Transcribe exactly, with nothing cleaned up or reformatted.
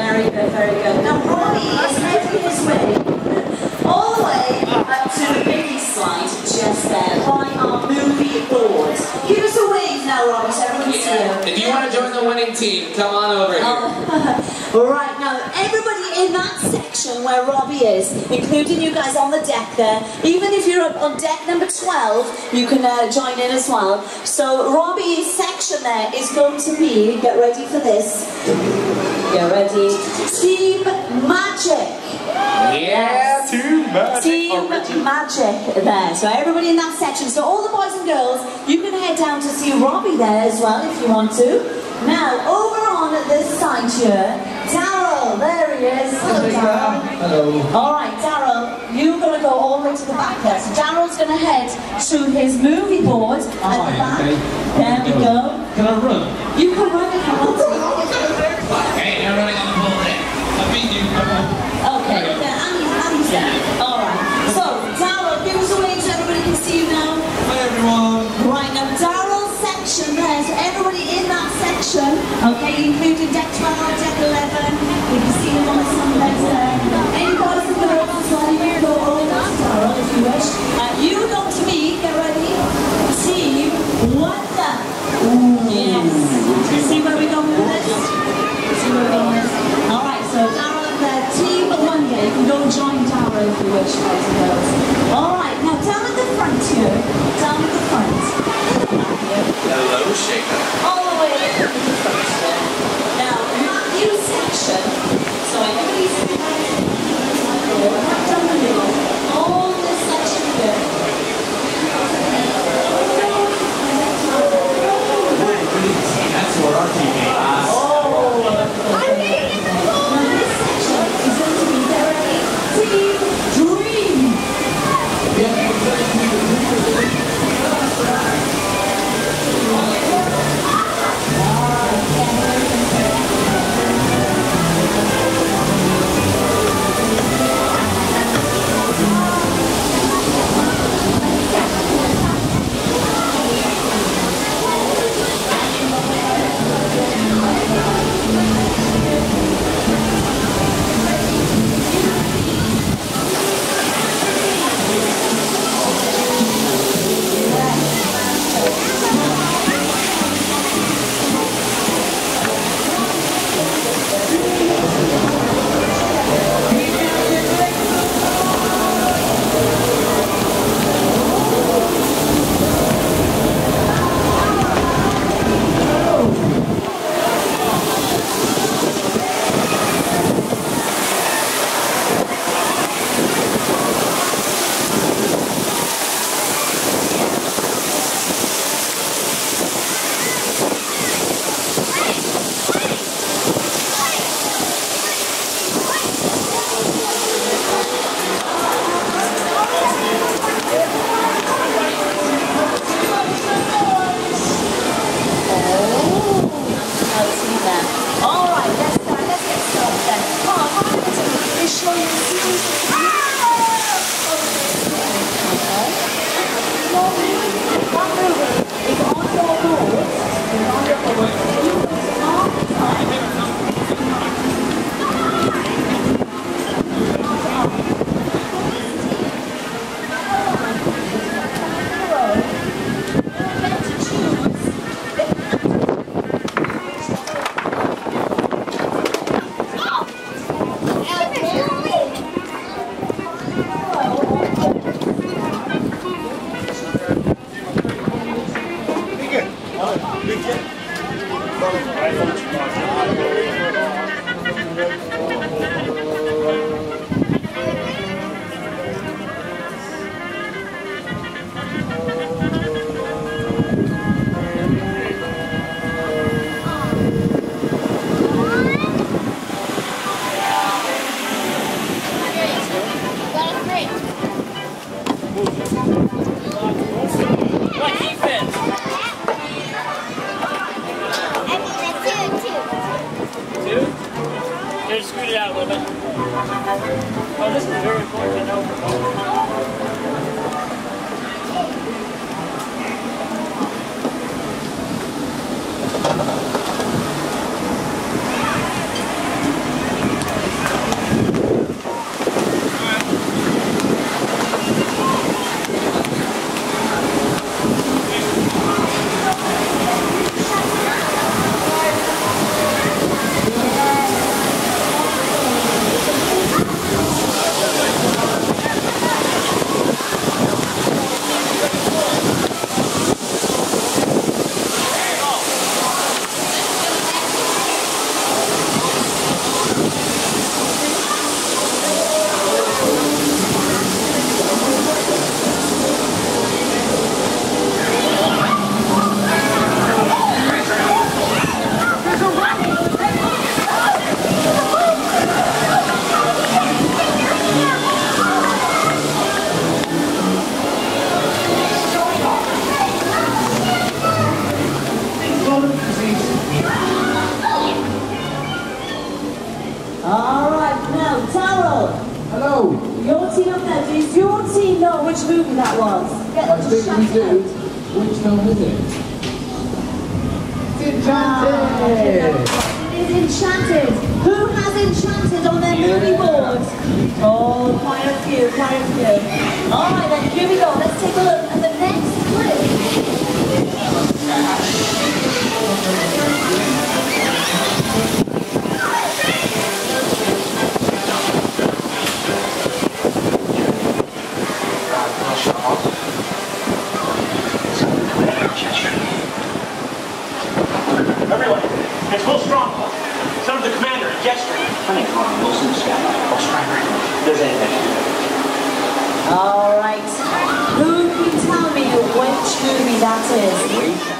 Very good, very good. Now, Ronnie is making his way all Right, now everybody in that section where Robbie is, including you guys on the deck there, even if you're up on deck number twelve, you can uh, join in as well. So Robbie's section there is going to be, get ready for this, get ready, Team Magic. Yeah, yes. Team Magic. Team Origin. Magic there. So everybody in that section. So all the boys and girls, you can head down to see Robbie there as well if you want to. Now, over on this side here, Darryl, there he is. Hello, Darryl. Hello. All right, Darryl, you've got to go all the way to the back there. So Darryl's going to head to his movie board at oh, the back. Okay. There we go. Can I run? You can run if you want to. Okay, I'm running on the ball there. I beat you. Okay. Okay. Alright, so Darryl, give us a wave so everybody can see you now. Hi everyone. Right, now Darryl's section there, so everybody in that section, okay, including deck twelve, deck eleven, you can see them on the sunbeds there. Any boys and girls as well, you can go all that, Darryl, if you wish. Uh, you go to me, get ready, Team Wonder. Ooh. Yes. See where we go with this? See where we go with this? Alright, so Darryl up there, Team Wonder, you can go join Darryl. If you wish, guys and girls. Alright, now down at the front here. Down at the front. Hello, shaker. All the way at the front here. Now, Matthew's section. So everybody's right down the middle. All this section here. That's what our teammate is. Oh, I'm getting in the ball. Now this section is going to be there at eighteen. Your team up there, does your team know which movie that was? Get them to shout it out. Which film is it? It's Enchanted! Ah, it is Enchanted! Who has Enchanted on their movie board? Oh, quite a few, quite a few. Alright then, here we go. Let's take a look at the next clip. Everyone, it's Will Strong, son of the commander, Jester. My name's Ron Wilson, Scott. Will Strong, there's anything. All right. Who can tell me which movie that is?